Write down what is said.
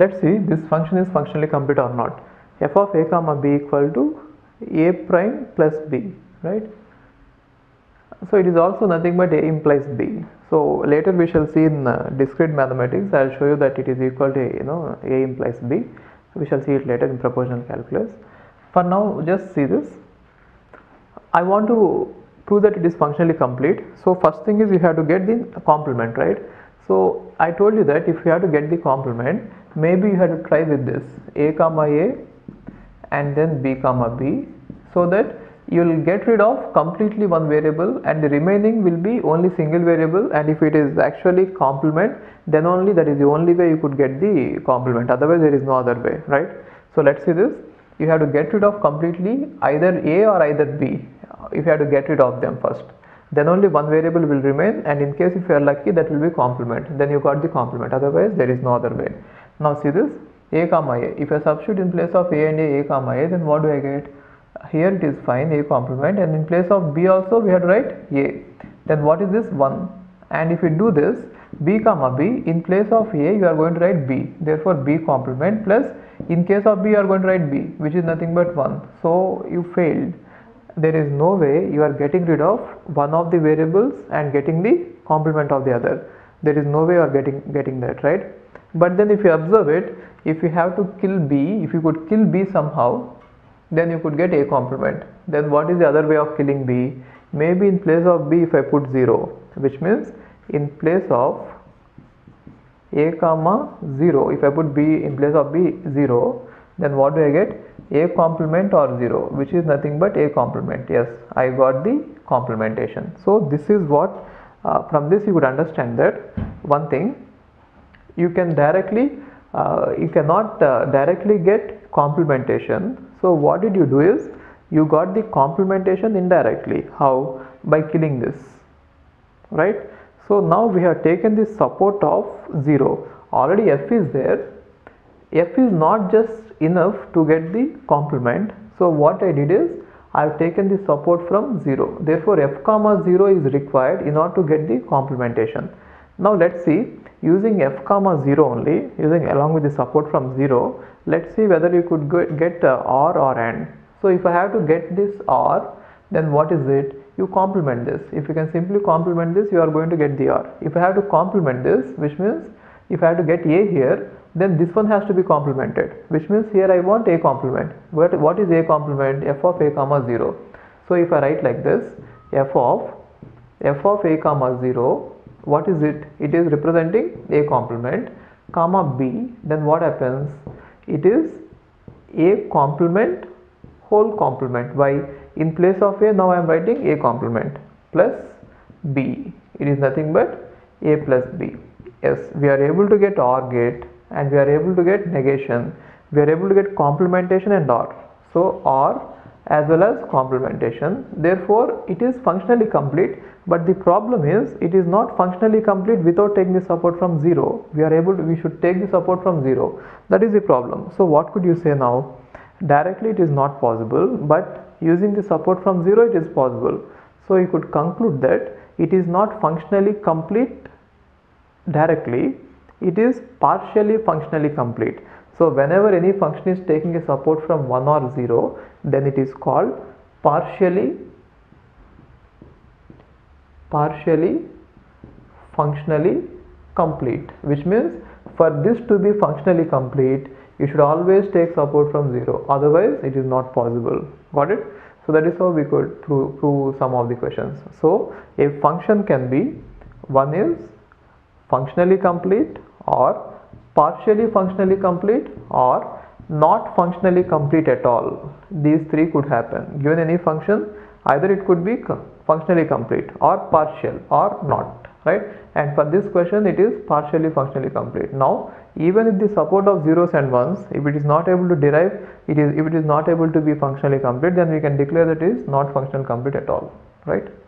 Let's see this function is functionally complete or not. F of a comma b equal to a prime plus b, right? So it is also nothing but a implies b. So later we shall see in discrete mathematics, I will show you that it is equal to a implies b. We shall see it later in proportional calculus. For now just see this. I want to prove that it is functionally complete. So first thing is you have to get the complement, right? So I told you that if you have to get the complement, maybe you have to try with this a comma a and then b comma b, so that you will get rid of completely one variable and the remaining will be only single variable, and if it is actually complement, then only that is the only way you could get the complement, otherwise there is no other way, right? So let's see this. You have to get rid of completely either a or either b. If you have to get rid of them first, then only one variable will remain, and in case if you are lucky, that will be complement, then you got the complement, otherwise there is no other way. Now see this, a comma a. If I substitute in place of a and a comma a, then what do I get? Here it is fine, a complement, and in place of b also we have to write a. Then what is this? 1. And if you do this, b comma b, in place of a you are going to write b, therefore b complement, plus in case of b you are going to write b, which is nothing but 1. So you failed. There is no way you are getting rid of one of the variables and getting the complement of the other. There is no way you are getting that, right? But then if you observe it, if you have to kill b, if you could kill b somehow, then you could get a complement. Then what is the other way of killing b? Maybe in place of b if I put 0, which means in place of a comma 0, if I put b in place of b 0, then what do I get? A complement or 0, which is nothing but a complement. Yes, I got the complementation. So this is what, from this you would understand that one thing, you can directly you cannot directly get complementation. So what did you do is you got the complementation indirectly. How? By killing this, right? So now we have taken the support of 0. Already f is there. F is not just enough to get the complement. So what I did is I have taken the support from 0. Therefore f comma 0 is required in order to get the complementation. Now let's see, using f comma 0 only, using along with the support from 0, let's see whether you could get or and. So if I have to get this or, then what is it? You complement this. If you can simply complement this, you are going to get the or. If I have to complement this, which means if I have to get a here, then this one has to be complemented, which means here I want a complement. What is a complement? F of a comma 0. So if I write like this, f of a comma 0, what is it? It is representing a complement, comma b, then what happens? It is a complement whole complement. Why? In place of a, now I am writing a complement plus b. It is nothing but a plus b. Yes, we are able to get OR gate, and we are able to get negation, we are able to get complementation and OR. So OR as well as complementation, therefore it is functionally complete. But the problem is it is not functionally complete without taking the support from 0. We should take the support from 0, that is the problem. So what could you say now? Directly it is not possible, but using the support from 0 it is possible. So you could conclude that it is not functionally complete directly, it is partially functionally complete. So whenever any function is taking a support from 1 or 0, then it is called partially functionally complete, which means for this to be functionally complete, you should always take support from 0, otherwise it is not possible. Got it? So that is how we could prove some of the questions. So a function can be, one is functionally complete, or partially functionally complete, or not functionally complete at all. These three could happen. Given any function, either it could be functionally complete or partial or not, right? And for this question it is partially functionally complete. Now even if the support of zeros and ones, if it is not able to derive, if it is not able to be functionally complete, then we can declare that it is not functional complete at all, right?